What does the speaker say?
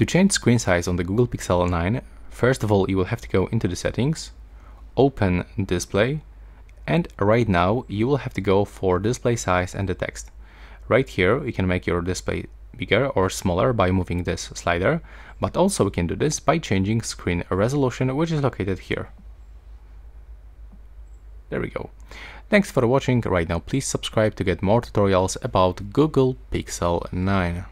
To change screen size on the Google Pixel 9, first of all, you will have to go into the settings, open display, and right now you will have to go for display size and the text. Right here, you can make your display bigger or smaller by moving this slider, but also we can do this by changing screen resolution, which is located here. There we go. Thanks for watching. Right now, please subscribe to get more tutorials about Google Pixel 9.